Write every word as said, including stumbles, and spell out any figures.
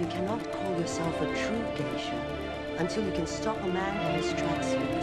You cannot call yourself a true geisha until you can stop a man in his tracks.